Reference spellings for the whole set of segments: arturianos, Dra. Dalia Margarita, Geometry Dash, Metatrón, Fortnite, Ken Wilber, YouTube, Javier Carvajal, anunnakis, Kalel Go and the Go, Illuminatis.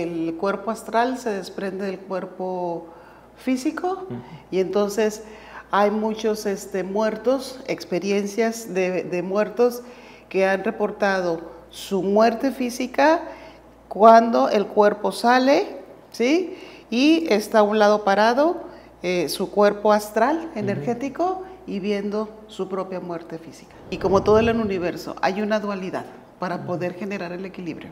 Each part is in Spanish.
El cuerpo astral se desprende del cuerpo físico y entonces hay muchos muertos, experiencias de muertos que han reportado su muerte física cuando el cuerpo sale, ¿sí? Y está a un lado parado, su cuerpo astral energético y viendo su propia muerte física. Y como todo el universo, hay una dualidad para poder generar el equilibrio.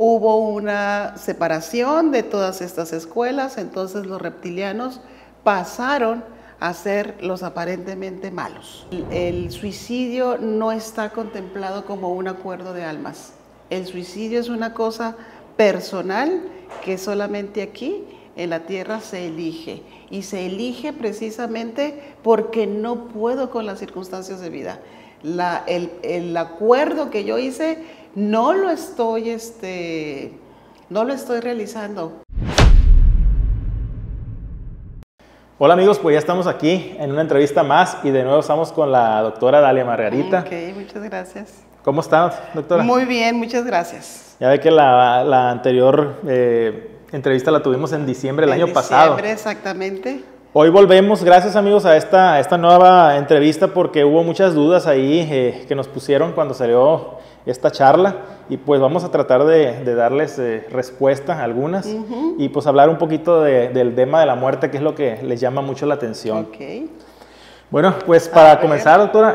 Hubo una separación de todas estas escuelas, entonces los reptilianos pasaron a ser los aparentemente malos. El suicidio no está contemplado como un acuerdo de almas. El suicidio es una cosa personal que solamente aquí en la Tierra se elige. Y se elige precisamente porque no puedo con las circunstancias de vida. El acuerdo que yo hice no lo estoy realizando. Hola amigos, pues ya estamos aquí en una entrevista más y de nuevo estamos con la doctora Dalia Margarita. Ok, muchas gracias. ¿Cómo estás, doctora? Muy bien, muchas gracias. Ya ve que la anterior entrevista la tuvimos en diciembre del año pasado. En diciembre, exactamente. Hoy volvemos, gracias amigos, a esta nueva entrevista porque hubo muchas dudas ahí que nos pusieron cuando salió esta charla y pues vamos a tratar de darles respuesta a algunas y pues hablar un poquito del tema de la muerte, que es lo que les llama mucho la atención. Okay. Bueno, pues para comenzar, doctora,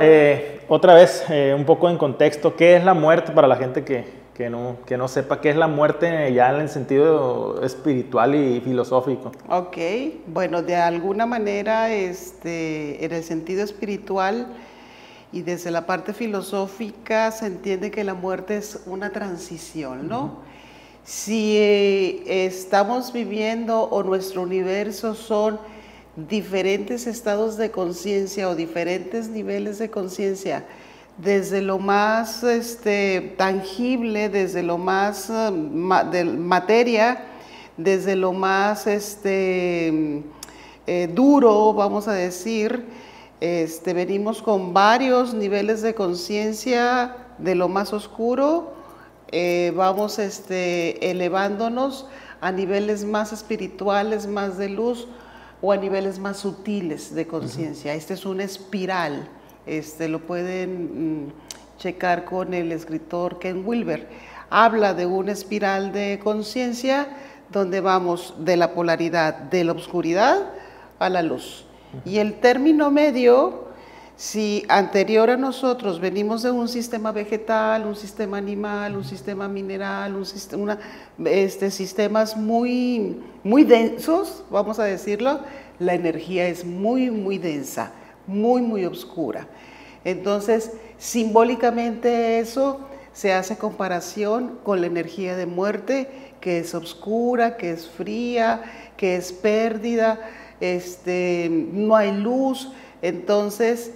otra vez un poco en contexto, ¿qué es la muerte para la gente que no sepa qué es la muerte ya en el sentido espiritual y filosófico? Ok, bueno, de alguna manera en el sentido espiritual y desde la parte filosófica se entiende que la muerte es una transición, ¿no? Si estamos viviendo o nuestro universo son diferentes estados de conciencia o diferentes niveles de conciencia, desde lo más tangible, desde lo más de materia, desde lo más duro, vamos a decir, venimos con varios niveles de conciencia, de lo más oscuro, vamos elevándonos a niveles más espirituales, más de luz o a niveles más sutiles de conciencia. Esta es una espiral. Lo pueden checar con el escritor Ken Wilber. Habla de una espiral de conciencia donde vamos de la polaridad, de la oscuridad a la luz. Y el término medio, si anterior a nosotros venimos de un sistema vegetal, un sistema animal, un sistema mineral, sistemas muy, muy densos, vamos a decirlo, la energía es muy, muy densa, muy, muy oscura. Entonces, simbólicamente eso se hace comparación con la energía de muerte, que es oscura, que es fría, que es pérdida, no hay luz. Entonces,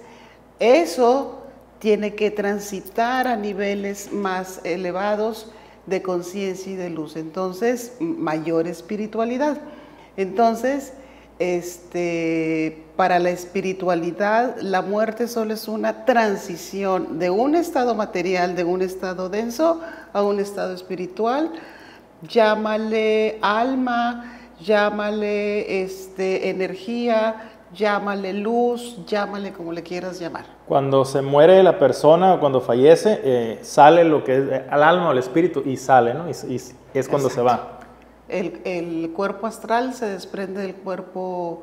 eso tiene que transitar a niveles más elevados de conciencia y de luz. Entonces, mayor espiritualidad. Entonces, para la espiritualidad, la muerte solo es una transición de un estado material, de un estado denso a un estado espiritual. Llámale alma, llámale energía, llámale luz, llámale como le quieras llamar. Cuando se muere la persona o cuando fallece, sale lo que es al alma o el espíritu y sale, ¿no? Y es cuando se va. El cuerpo astral se desprende del cuerpo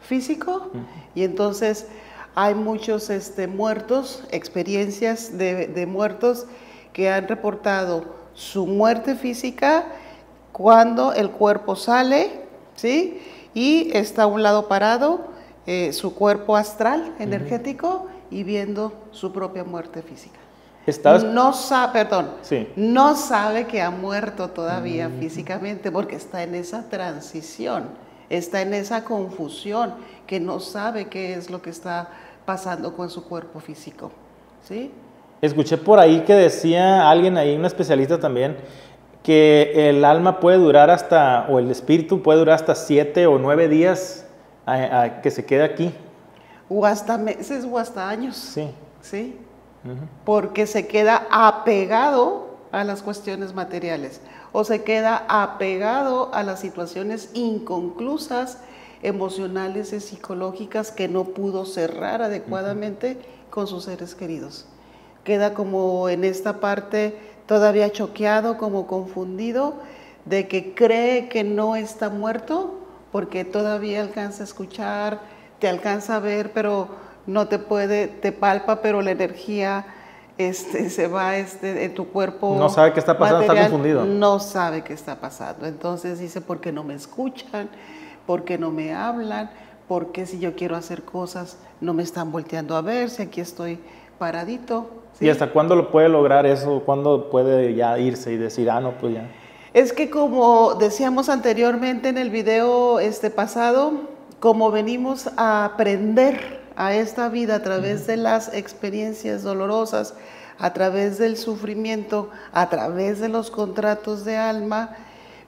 físico y entonces hay muchos muertos, experiencias de muertos que han reportado su muerte física cuando el cuerpo sale, ¿sí? Y está a un lado parado, su cuerpo astral energético y viendo su propia muerte física. No sabe que ha muerto todavía físicamente porque está en esa transición, está en esa confusión que no sabe qué es lo que está pasando con su cuerpo físico, ¿sí? Escuché por ahí que decía alguien ahí, un especialista también, que el alma puede durar hasta, o el espíritu puede durar hasta 7 o 9 días a que se quede aquí. O hasta meses o hasta años. Sí. Sí. Porque se queda apegado a las cuestiones materiales. o se queda apegado a las situaciones inconclusas, emocionales y psicológicas que no pudo cerrar adecuadamente con sus seres queridos. Queda como en esta parte todavía choqueado, como confundido, de que cree que no está muerto porque todavía alcanza a escuchar, te alcanza a ver, pero no te puede, te palpa, pero la energía se va en tu cuerpo. No sabe qué está pasando, material, está confundido. No sabe qué está pasando. Entonces dice, ¿por qué no me escuchan? ¿Por qué no me hablan? ¿Por qué si yo quiero hacer cosas no me están volteando a ver? Si aquí estoy paradito. ¿Sí? ¿Y hasta cuándo lo puede lograr eso? ¿Cuándo puede ya irse y decir, ah, no, pues ya? Es que como decíamos anteriormente en el video pasado, como venimos a aprender a esta vida a través de las experiencias dolorosas, a través del sufrimiento, a través de los contratos de alma,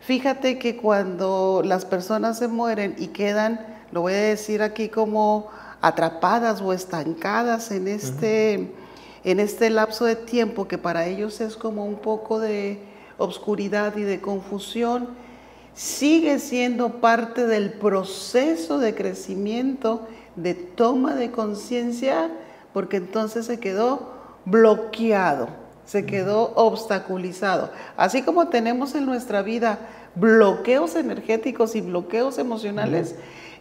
fíjate que cuando las personas se mueren y quedan, lo voy a decir aquí, como atrapadas o estancadas en este lapso de tiempo que para ellos es como un poco de obscuridad y de confusión, sigue siendo parte del proceso de crecimiento, de toma de conciencia, porque entonces se quedó bloqueado, se quedó obstaculizado. Así como tenemos en nuestra vida bloqueos energéticos y bloqueos emocionales,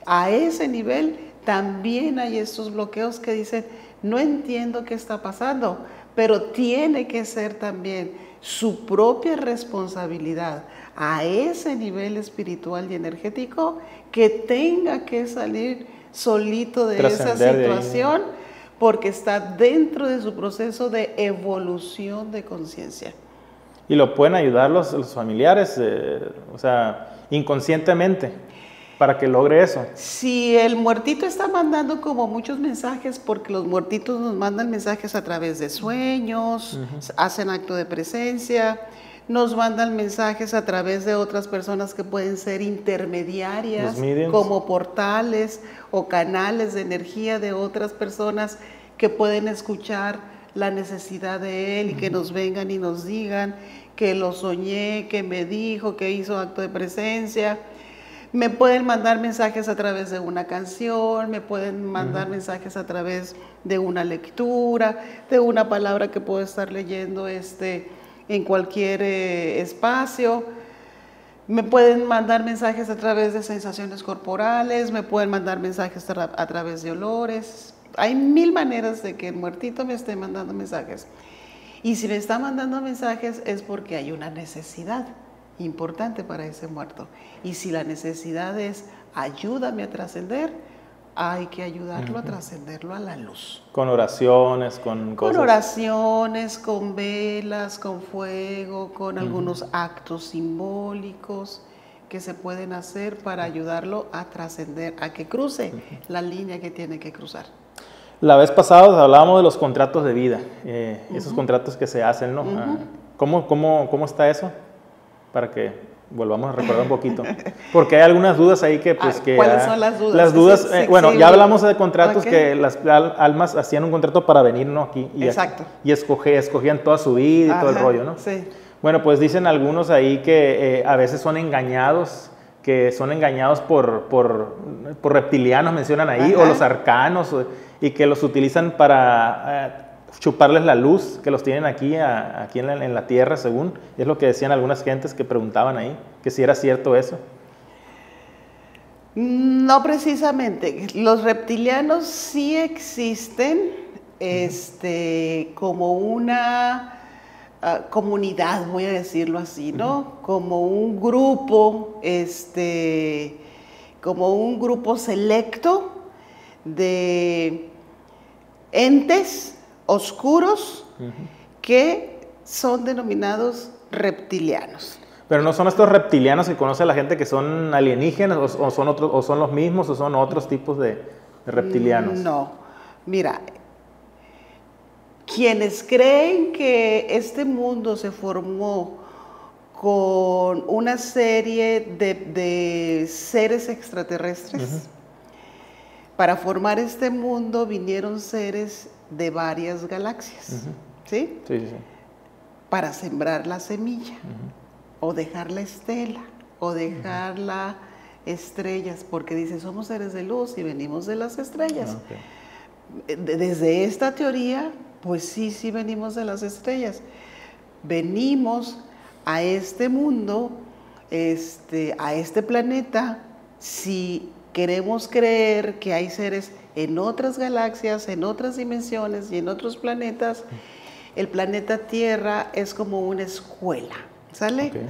a ese nivel también hay estos bloqueos que dicen, no entiendo qué está pasando, pero tiene que ser también su propia responsabilidad a ese nivel espiritual y energético que tenga que salir solito de esa situación porque está dentro de su proceso de evolución de conciencia. ¿Y lo pueden ayudar los familiares, o sea, inconscientemente, para que logre eso? Si el muertito está mandando como muchos mensajes, porque los muertitos nos mandan mensajes a través de sueños, hacen acto de presencia, nos mandan mensajes a través de otras personas que pueden ser intermediarias, como portales o canales de energía de otras personas que pueden escuchar la necesidad de él y que nos vengan y nos digan que lo soñé, que me dijo, que hizo acto de presencia. Me pueden mandar mensajes a través de una canción, me pueden mandar mensajes a través de una lectura, de una palabra que puedo estar leyendo en cualquier espacio. Me pueden mandar mensajes a través de sensaciones corporales, me pueden mandar mensajes a través de olores. Hay mil maneras de que el muertito me esté mandando mensajes. Y si me está mandando mensajes es porque hay una necesidad importante para ese muerto. Y si la necesidad es ayúdame a trascender, hay que ayudarlo a trascenderlo a la luz. Con oraciones, con cosas. Con oraciones, con velas, con fuego, con algunos actos simbólicos que se pueden hacer para ayudarlo a trascender, a que cruce la línea que tiene que cruzar. La vez pasada hablábamos de los contratos de vida, esos contratos que se hacen, ¿no? ¿Cómo está eso? Para que volvamos a recordar un poquito. Porque hay algunas dudas ahí que... Pues, ¿cuáles son las dudas? Las dudas, bueno, ya hablamos de contratos que las almas hacían un contrato para venirnos aquí. Y exacto. Aquí, y escogían toda su vida y todo el rollo, ¿no? Sí. Bueno, pues dicen algunos ahí que a veces son engañados, que son engañados por reptilianos, mencionan ahí, o los arcanos, y que los utilizan para... chuparles la luz, que los tienen aquí, aquí en la tierra, según es lo que decían algunas gentes que preguntaban ahí, que si era cierto eso. No precisamente, los reptilianos sí existen como una comunidad, voy a decirlo así, ¿no? Como un grupo, como un grupo selecto de entes oscuros que son denominados reptilianos. Pero no son estos reptilianos que conoce la gente que son alienígenas o son otros, o son los mismos o son otros tipos de reptilianos. No, mira, quienes creen que este mundo se formó con una serie de seres extraterrestres, para formar este mundo vinieron seres de varias galaxias, ¿sí? Sí, sí, sí. Para sembrar la semilla. o dejar la estela o dejar las estrellas, porque dice, somos seres de luz y venimos de las estrellas. Okay. Desde esta teoría, pues sí, sí venimos de las estrellas. Venimos a este mundo, a este planeta, si queremos creer que hay seres en otras galaxias, en otras dimensiones y en otros planetas. El planeta Tierra es como una escuela, ¿sale? Okay.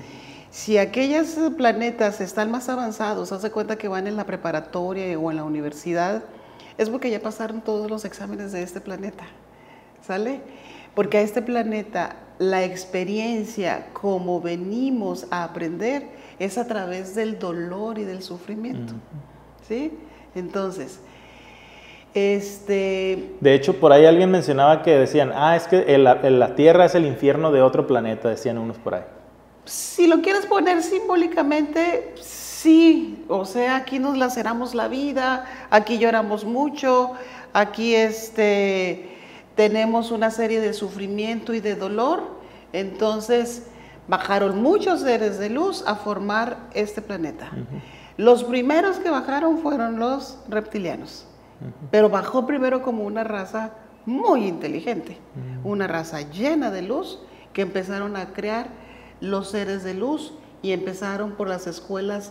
Si aquellos planetas están más avanzados, hace cuenta que van en la preparatoria o en la universidad, es porque ya pasaron todos los exámenes de este planeta, ¿sale? Porque a este planeta la experiencia como venimos a aprender es a través del dolor y del sufrimiento, ¿sí? Entonces, de hecho, por ahí alguien mencionaba que decían, es que la Tierra es el infierno de otro planeta, decían unos por ahí. Si lo quieres poner simbólicamente, sí. O sea, aquí nos laceramos la vida, aquí lloramos mucho, aquí tenemos una serie de sufrimiento y de dolor. Entonces, bajaron muchos seres de luz a formar este planeta. Los primeros que bajaron fueron los reptilianos. Pero bajó primero como una raza muy inteligente, una raza llena de luz, que empezaron a crear los seres de luz y empezaron por las escuelas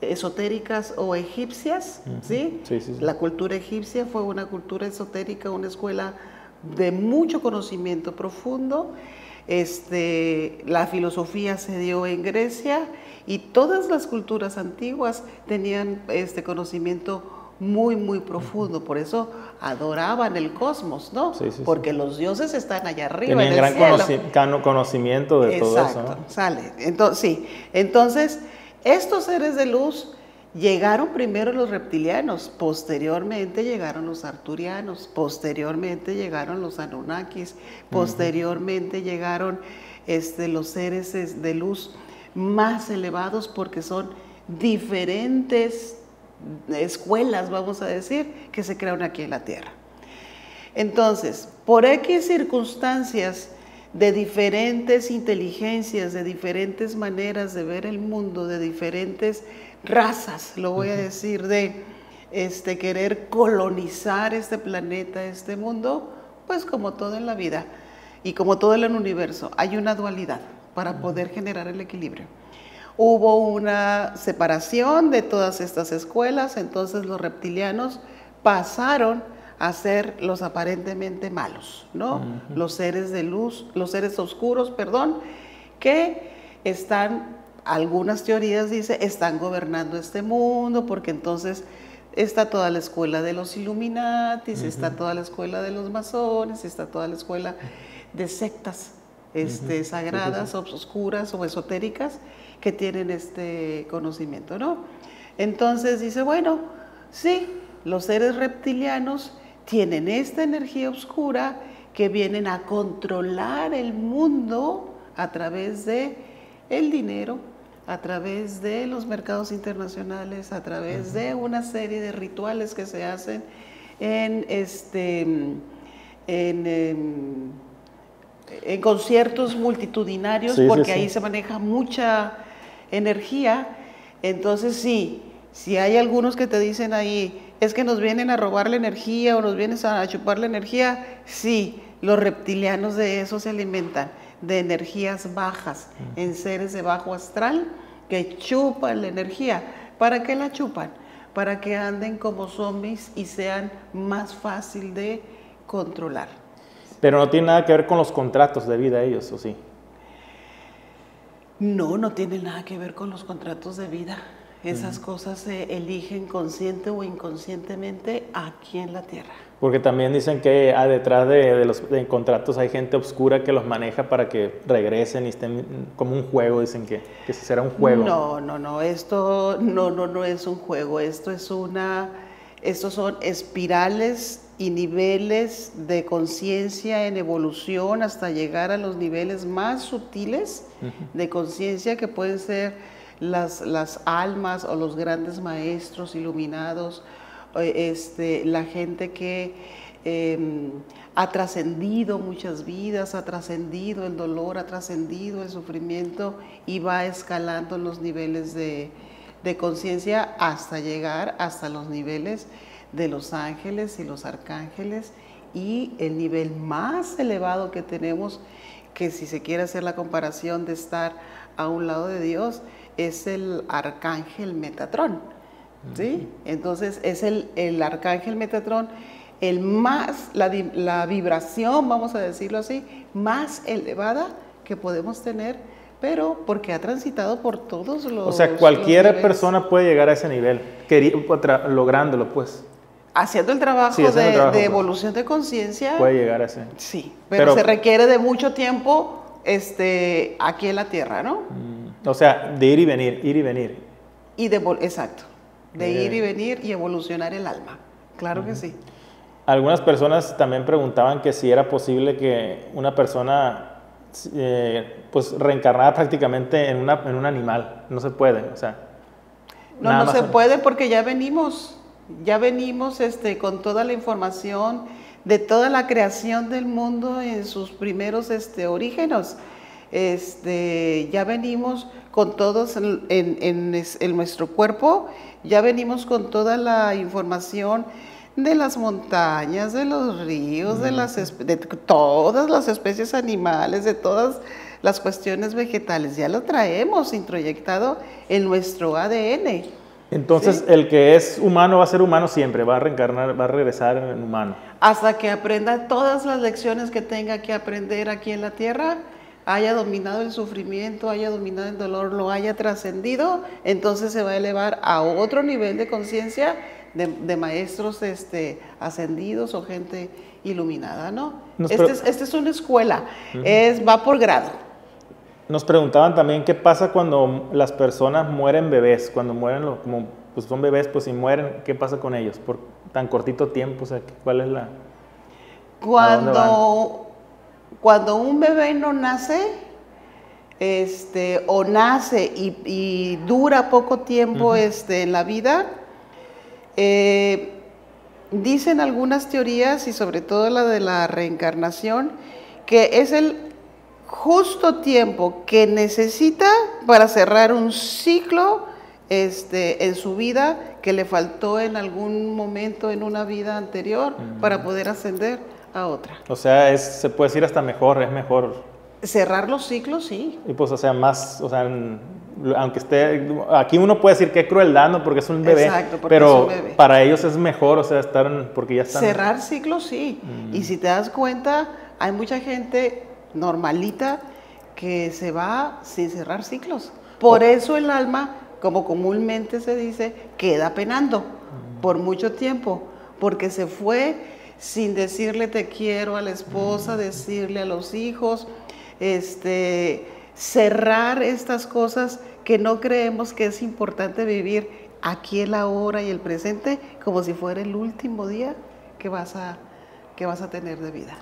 esotéricas o egipcias, ¿sí? Sí, sí, sí. La cultura egipcia fue una cultura esotérica, una escuela de mucho conocimiento profundo. La filosofía se dio en Grecia y todas las culturas antiguas tenían conocimiento muy, muy profundo. Por eso adoraban el cosmos, ¿no? Sí, sí, porque sí, los dioses están allá arriba. Tenían en el gran cielo. Conocimiento de todo eso. Exacto, ¿no? Sale. Entonces, sí. Entonces, estos seres de luz llegaron primero los reptilianos, posteriormente llegaron los arturianos, posteriormente llegaron los anunnakis, posteriormente llegaron los seres de luz más elevados, porque son diferentes escuelas, vamos a decir, que se crearon aquí en la Tierra. Entonces, por X circunstancias de diferentes inteligencias, de diferentes maneras de ver el mundo, de diferentes razas, lo voy a decir, de querer colonizar este planeta, este mundo, pues como todo en la vida y como todo en el universo, hay una dualidad para poder generar el equilibrio. Hubo una separación de todas estas escuelas, entonces los reptilianos pasaron a ser los aparentemente malos, ¿no? Los seres de luz, los seres oscuros, perdón, que están, algunas teorías dicen, están gobernando este mundo, porque entonces está toda la escuela de los Illuminatis, está toda la escuela de los masones, está toda la escuela de sectas sagradas, oscuras o esotéricas, que tienen este conocimiento, ¿no? Entonces dice, bueno, sí, los seres reptilianos tienen esta energía oscura que vienen a controlar el mundo a través de el dinero, a través de los mercados internacionales, a través de una serie de rituales que se hacen en conciertos multitudinarios, sí, porque sí, sí, ahí se maneja mucha energía. Entonces sí, si hay algunos que te dicen ahí, es que nos vienen a robar la energía o nos vienen a chupar la energía, sí, los reptilianos de eso se alimentan, de energías bajas, en seres de bajo astral que chupan la energía. ¿Para qué la chupan? Para que anden como zombies y sean más fácil de controlar. Pero no tiene nada que ver con los contratos de vida ellos, ¿o sí? No, no tiene nada que ver con los contratos de vida. Esas cosas se eligen consciente o inconscientemente aquí en la Tierra. Porque también dicen que detrás de los contratos hay gente oscura que los maneja para que regresen y estén como un juego, dicen que será un juego. No, no, no, esto no es un juego, esto es una... Estos son espirales y niveles de conciencia en evolución hasta llegar a los niveles más sutiles de conciencia, que pueden ser las almas o los grandes maestros iluminados, la gente que ha trascendido muchas vidas, ha trascendido el dolor, ha trascendido el sufrimiento y va escalando los niveles de conciencia hasta llegar hasta los niveles de los ángeles y los arcángeles, y el nivel más elevado que tenemos, que si se quiere hacer la comparación de estar a un lado de Dios, es el arcángel Metatrón, ¿sí? Entonces es el arcángel Metatrón el más, la vibración, vamos a decirlo así, más elevada que podemos tener, pero porque ha transitado por todos los... O sea, cualquier persona puede llegar a ese nivel, lográndolo, pues. Haciendo el trabajo, sí, haciendo el trabajo de evolución de conciencia. Puede llegar a ese. Sí, pero se requiere de mucho tiempo aquí en la Tierra, ¿no? O sea, de ir y venir, ir y venir. Exacto, de ir y venir y evolucionar el alma, claro que sí. Algunas personas también preguntaban que si era posible que una persona... pues reencarnada prácticamente en un animal. No se puede, o sea. No, no se puede, porque ya venimos con toda la información de toda la creación del mundo en sus primeros orígenos. Ya venimos con todos en nuestro cuerpo, ya venimos con toda la información de las montañas, de los ríos, de todas las especies animales, de todas las cuestiones vegetales. Ya lo traemos introyectado en nuestro ADN. Entonces, ¿sí? El que es humano va a ser humano siempre, va a reencarnar, va a regresar en humano. Hasta que aprenda todas las lecciones que tenga que aprender aquí en la Tierra, haya dominado el sufrimiento, haya dominado el dolor, lo haya trascendido, entonces se va a elevar a otro nivel de conciencia, de maestros ascendidos o gente iluminada, ¿no? Es una escuela, va por grado. Nos preguntaban también qué pasa cuando las personas mueren bebés, cuando mueren, como pues son bebés, pues si mueren, ¿qué pasa con ellos? Por tan cortito tiempo, o sea, ¿cuál es la...? Cuando un bebé no nace... o nace y dura poco tiempo en la vida... dicen algunas teorías, y sobre todo la de la reencarnación, que es el justo tiempo que necesita para cerrar un ciclo en su vida que le faltó en algún momento en una vida anterior para poder ascender a otra. O sea, se puede decir hasta mejor, es mejor. Cerrar los ciclos, sí. Y pues, o sea, más, o sea... aunque esté, aquí uno puede decir que es crueldad, ¿no? Porque es un bebé. Exacto, pero para ellos es mejor, o sea, estar, porque ya están. Cerrar ciclos, sí. Y si te das cuenta, hay mucha gente normalita que se va sin cerrar ciclos. Por eso el alma, como comúnmente se dice, queda penando por mucho tiempo, porque se fue sin decirle te quiero a la esposa, decirle a los hijos, cerrar estas cosas que no creemos que es importante vivir aquí, el ahora y el presente, como si fuera el último día que vas a tener de vida.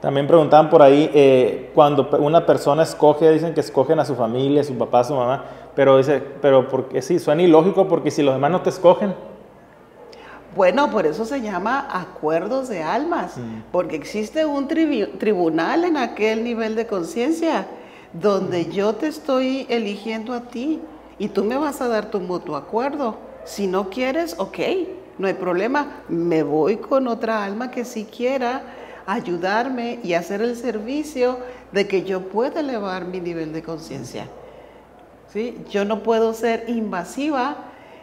También preguntaban por ahí, cuando una persona escoge, dicen que escogen a su familia, a su papá, a su mamá, pero dice, pero porque sí, suena ilógico, porque si los demás no te escogen. Bueno, por eso se llama acuerdos de almas, porque existe un tribunal en aquel nivel de conciencia, donde yo te estoy eligiendo a ti y tú me vas a dar tu mutuo acuerdo. Si no quieres, ok, no hay problema, me voy con otra alma que sí quiera ayudarme y hacer el servicio de que yo pueda elevar mi nivel de conciencia, ¿sí? Yo no puedo ser invasiva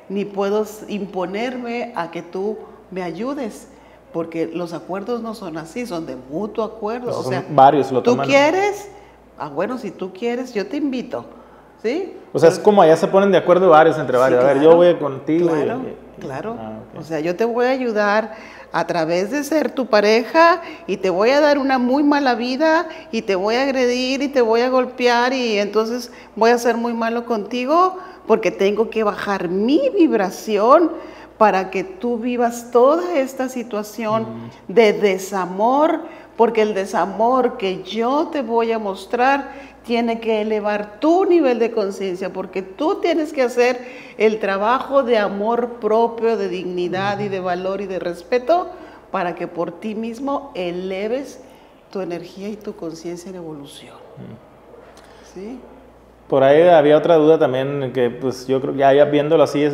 ni puedo imponerme a que tú me ayudes, porque los acuerdos no son así, son de mutuo acuerdo. O sea, varios lo toman. Tú quieres... Ah, bueno, si tú quieres, yo te invito, ¿sí? O sea, pero es como allá se ponen de acuerdo varios, entre varios. Sí, claro, a ver, yo voy contigo. Claro, claro. Ah, okay. O sea, yo te voy a ayudar a través de ser tu pareja y te voy a dar una muy mala vida y te voy a agredir y te voy a golpear y entonces voy a ser muy malo contigo porque tengo que bajar mi vibración para que tú vivas toda esta situación de desamor, porque el desamor que yo te voy a mostrar tiene que elevar tu nivel de conciencia, porque tú tienes que hacer el trabajo de amor propio, de dignidad y de valor y de respeto para que por ti mismo eleves tu energía y tu conciencia en evolución. ¿Sí? Por ahí había otra duda también, que pues yo creo, ya viéndolo así,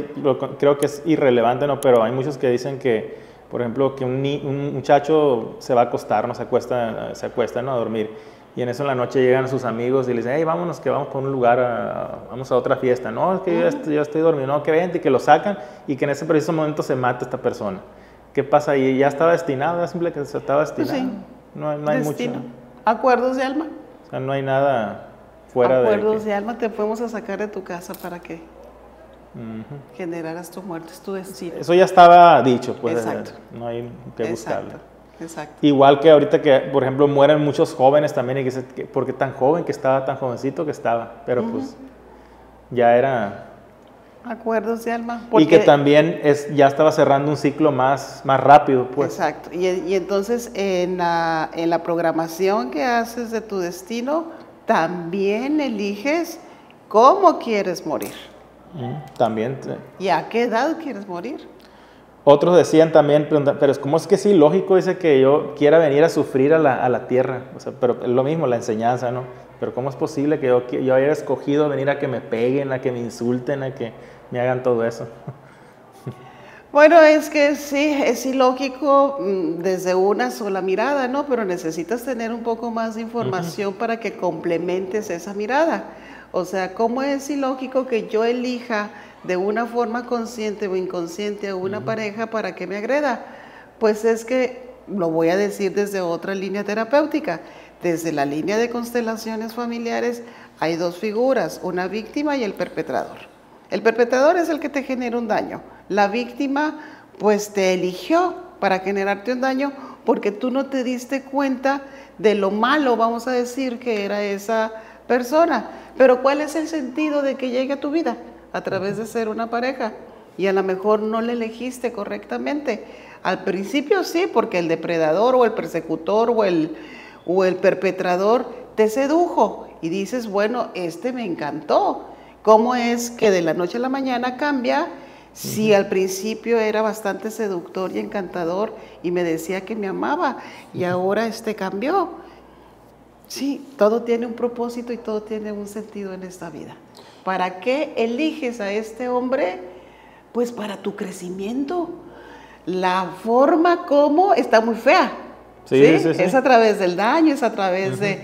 creo que es irrelevante, ¿no? Pero hay muchos que dicen que, por ejemplo, que un muchacho se va a acostar, ¿no? se acuesta, ¿no? A dormir. Y en eso en la noche llegan sus amigos y le dicen, hey, vámonos, que vamos por un lugar, vamos a otra fiesta. No, es que yo estoy dormido. No, que vente, que lo sacan y que en ese preciso momento se mata esta persona. ¿Qué pasa ahí? ¿Ya estaba destinado? ¿Es simple que estaba destinado? Pues sí. No hay mucho. Acuerdos de alma. O sea, no hay nada fuera de... Acuerdos de alma te fuimos a sacar de tu casa para que generaras tu muerte, es tu destino. Eso ya estaba dicho, pues. Exacto. No hay que buscarlo. Exacto. Igual que ahorita que, por ejemplo, mueren muchos jóvenes también, y que porque tan joven que estaba, tan jovencito que estaba, pero pues ya era... Acuerdos de alma. Porque... Y que también ya estaba cerrando un ciclo más rápido, pues. Exacto, y entonces en la programación que haces de tu destino, también eliges cómo quieres morir. También. ¿Y a qué edad quieres morir? Otros decían también, pero ¿cómo es que es ilógico dice que yo quiera venir a sufrir a la tierra? O sea, pero es lo mismo, la enseñanza, ¿no? Pero ¿cómo es posible que yo haya escogido venir a que me peguen, a que me insulten, a que me hagan todo eso? Bueno, es que sí, es ilógico desde una sola mirada, ¿no? Pero necesitas tener un poco más de información para que complementes esa mirada. O sea, ¿cómo es ilógico que yo elija de una forma consciente o inconsciente a una pareja para que me agreda? Pues es que, lo voy a decir desde otra línea terapéutica, desde la línea de constelaciones familiares hay dos figuras, una víctima y el perpetrador. El perpetrador es el que te genera un daño. La víctima, pues te eligió para generarte un daño porque tú no te diste cuenta de lo malo, vamos a decir, que era esa persona. Pero ¿cuál es el sentido de que llegue a tu vida? A través de ser una pareja. Y a lo mejor no la elegiste correctamente. Al principio sí, porque el depredador o el persecutor o el perpetrador te sedujo. Y dices, bueno, este me encantó. ¿Cómo es que de la noche a la mañana cambia? Si al principio era bastante seductor y encantador y me decía que me amaba y ahora cambió. Sí, todo tiene un propósito y todo tiene un sentido en esta vida. ¿Para qué eliges a este hombre? Pues para tu crecimiento. La forma como está muy fea. Sí, ¿sí? Sí, sí. Es a través del daño, es a través de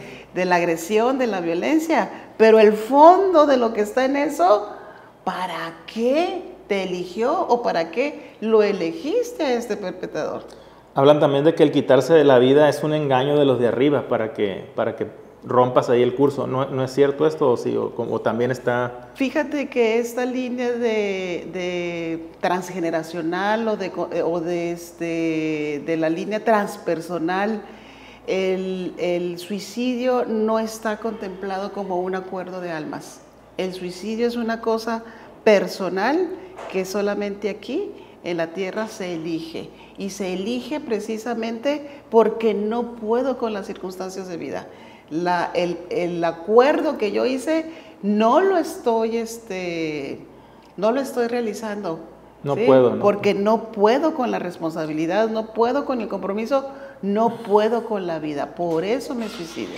la agresión, de la violencia. Pero el fondo de lo que está en eso, ¿para qué te eligió o para qué lo elegiste a este perpetrador? Hablan también de que el quitarse de la vida es un engaño de los de arriba para que rompas ahí el curso. ¿No es cierto esto o sí? O también está... Fíjate que esta línea de transgeneracional o de la línea transpersonal, el suicidio no está contemplado como un acuerdo de almas. El suicidio es una cosa personal que solamente aquí en la tierra se elige, y se elige precisamente porque no puedo con las circunstancias de vida. El acuerdo que yo hice no lo estoy realizando. No, ¿sí? Puedo, ¿no? Porque no puedo con la responsabilidad, no puedo con el compromiso, no puedo con la vida. Por eso me suicido.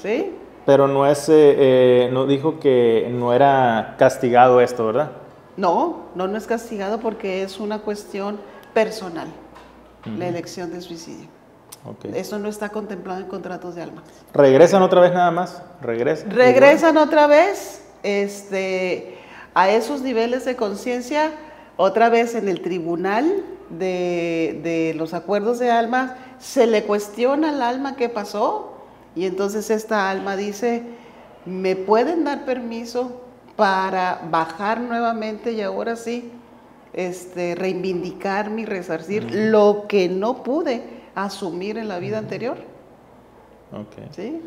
¿Sí? Pero no es, no dijo que no era castigado esto, ¿verdad? No es castigado porque es una cuestión personal, la elección de suicidio. Okay. Eso no está contemplado en contratos de alma. ¿Regresan otra vez nada más? ¿Regresan otra vez a esos niveles de conciencia? Otra vez en el tribunal de los acuerdos de alma, se le cuestiona al alma qué pasó, y entonces esta alma dice, ¿me pueden dar permiso para bajar nuevamente y ahora sí reivindicarme y resarcir lo que no pude asumir en la vida anterior? Okay. ¿Sí?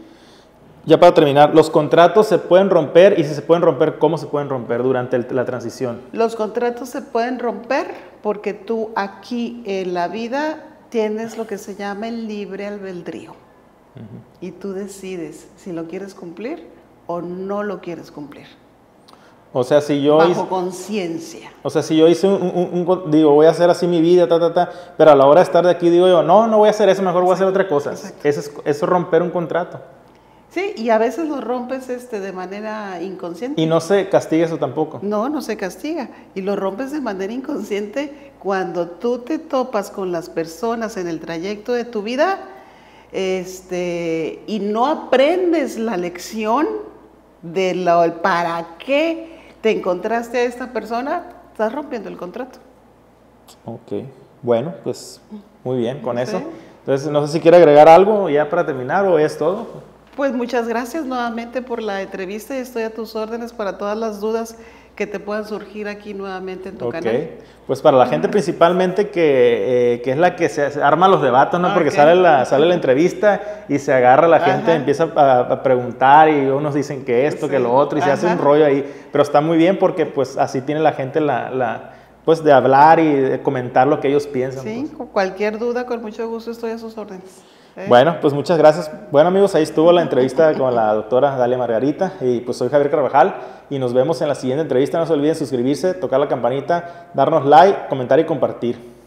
Ya para terminar, ¿los contratos se pueden romper? Y si se pueden romper, ¿cómo se pueden romper durante la transición? Los contratos se pueden romper porque tú aquí en la vida tienes lo que se llama el libre albedrío. Y tú decides si lo quieres cumplir o no lo quieres cumplir. O sea, si yo bajo conciencia. O sea, si yo hice digo, voy a hacer así mi vida, pero a la hora de estar de aquí digo yo, no, no voy a hacer eso, mejor voy a hacer otra cosa. Eso es romper un contrato. Sí, y a veces lo rompes de manera inconsciente. Y no se castiga eso tampoco. No, no se castiga. Y lo rompes de manera inconsciente cuando tú te topas con las personas en el trayecto de tu vida y no aprendes la lección de para qué te encontraste a esta persona, estás rompiendo el contrato. Ok, bueno, pues muy bien con eso. Entonces, no sé si quiere agregar algo ya para terminar o es todo. Pues muchas gracias nuevamente por la entrevista y estoy a tus órdenes para todas las dudas que te puedan surgir aquí nuevamente en tu canal. Pues para la gente principalmente que es la que se arma los debates, ¿no? Porque sale la entrevista y se agarra la gente, empieza a preguntar y unos dicen que esto, que lo otro y se hace un rollo ahí. Pero está muy bien porque pues así tiene la gente pues de hablar y de comentar lo que ellos piensan. Sí, pues. Cualquier duda con mucho gusto estoy a sus órdenes. Bueno, pues muchas gracias. Bueno, amigos, ahí estuvo la entrevista con la doctora Dalia Margarita y pues soy Javier Carvajal y nos vemos en la siguiente entrevista. No se olviden suscribirse, tocar la campanita, darnos like, comentar y compartir.